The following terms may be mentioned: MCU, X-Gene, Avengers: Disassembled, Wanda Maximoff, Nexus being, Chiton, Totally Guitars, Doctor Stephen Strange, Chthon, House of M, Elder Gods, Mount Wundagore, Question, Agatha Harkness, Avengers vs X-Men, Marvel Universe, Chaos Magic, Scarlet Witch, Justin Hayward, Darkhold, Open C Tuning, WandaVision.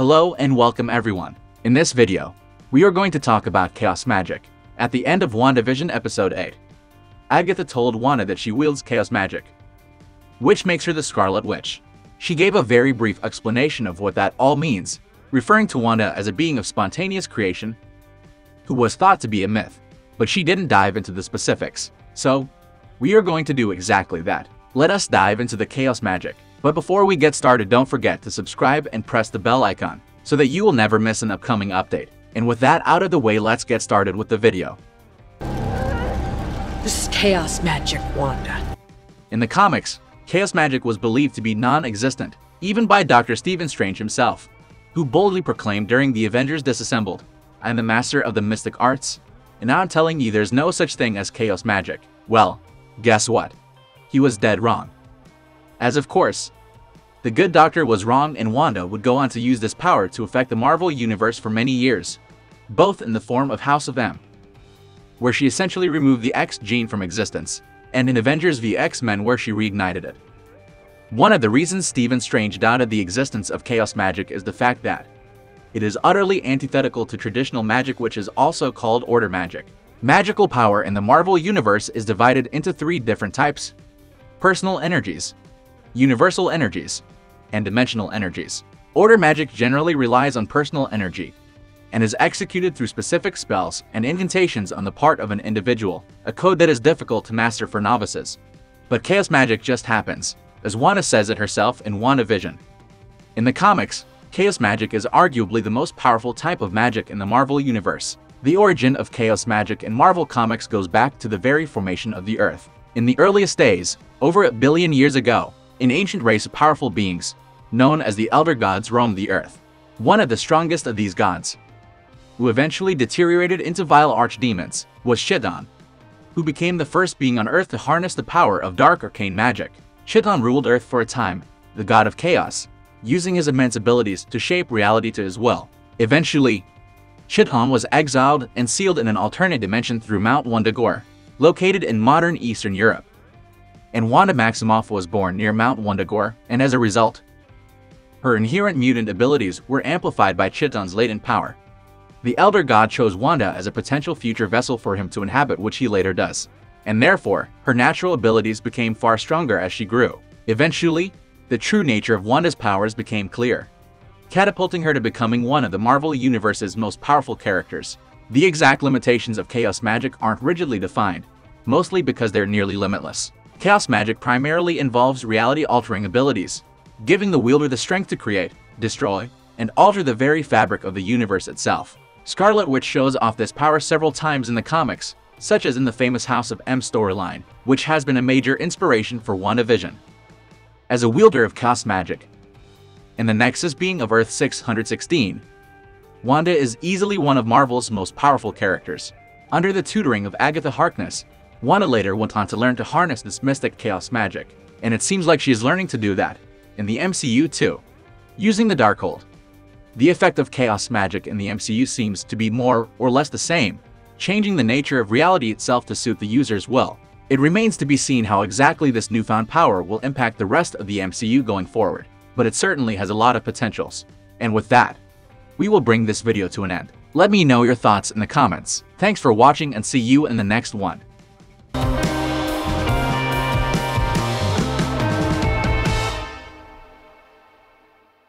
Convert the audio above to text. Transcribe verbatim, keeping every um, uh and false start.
Hello and welcome everyone. In this video, we are going to talk about Chaos Magic. At the end of WandaVision Episode eight, Agatha told Wanda that she wields Chaos Magic, which makes her the Scarlet Witch. She gave a very brief explanation of what that all means, referring to Wanda as a being of spontaneous creation who was thought to be a myth, but she didn't dive into the specifics. So, we are going to do exactly that. Let us dive into the Chaos Magic. But before we get started, don't forget to subscribe and press the bell icon so that you will never miss an upcoming update. And with that out of the way, let's get started with the video. This is Chaos Magic, Wanda. In the comics, Chaos Magic was believed to be non-existent, even by Doctor Stephen Strange himself, who boldly proclaimed during the Avengers Disassembled, "I'm the master of the mystic arts, and now I'm telling you there's no such thing as Chaos Magic." Well, guess what? He was dead wrong. As of course, the good doctor was wrong, and Wanda would go on to use this power to affect the Marvel Universe for many years, both in the form of House of M, where she essentially removed the X-Gene from existence, and in Avengers versus X-Men, where she reignited it. One of the reasons Stephen Strange doubted the existence of Chaos Magic is the fact that it is utterly antithetical to traditional magic, which is also called order magic. Magical power in the Marvel Universe is divided into three different types: personal energies, universal energies, and dimensional energies. Order magic generally relies on personal energy and is executed through specific spells and incantations on the part of an individual, a code that is difficult to master for novices. But Chaos Magic just happens, as Wanda says it herself in WandaVision. In the comics, Chaos Magic is arguably the most powerful type of magic in the Marvel Universe. The origin of Chaos Magic in Marvel Comics goes back to the very formation of the Earth. In the earliest days, over a billion years ago, an ancient race of powerful beings, known as the Elder Gods, roamed the Earth. One of the strongest of these gods, who eventually deteriorated into vile archdemons, was Chiton, who became the first being on Earth to harness the power of dark arcane magic. Chiton ruled Earth for a time, the god of chaos, using his immense abilities to shape reality to his will. Eventually, Chthon was exiled and sealed in an alternate dimension through Mount Wundagore, located in modern Eastern Europe. And Wanda Maximoff was born near Mount Wundagore, and as a result, her inherent mutant abilities were amplified by Chiton's latent power. The Elder God chose Wanda as a potential future vessel for him to inhabit, which he later does, and therefore, her natural abilities became far stronger as she grew. Eventually, the true nature of Wanda's powers became clear, catapulting her to becoming one of the Marvel Universe's most powerful characters. The exact limitations of Chaos Magic aren't rigidly defined, mostly because they're nearly limitless. Chaos Magic primarily involves reality-altering abilities, giving the wielder the strength to create, destroy, and alter the very fabric of the universe itself. Scarlet Witch shows off this power several times in the comics, such as in the famous House of M storyline, which has been a major inspiration for WandaVision. As a wielder of Chaos Magic and the Nexus being of Earth six sixteen, Wanda is easily one of Marvel's most powerful characters. Under the tutoring of Agatha Harkness, Wanda later went on to learn to harness this mystic Chaos Magic, and it seems like she is learning to do that in the M C U too, using the Darkhold. The effect of Chaos Magic in the M C U seems to be more or less the same, changing the nature of reality itself to suit the user's will. It remains to be seen how exactly this newfound power will impact the rest of the M C U going forward, but it certainly has a lot of potentials. And with that, we will bring this video to an end. Let me know your thoughts in the comments. Thanks for watching, and see you in the next one.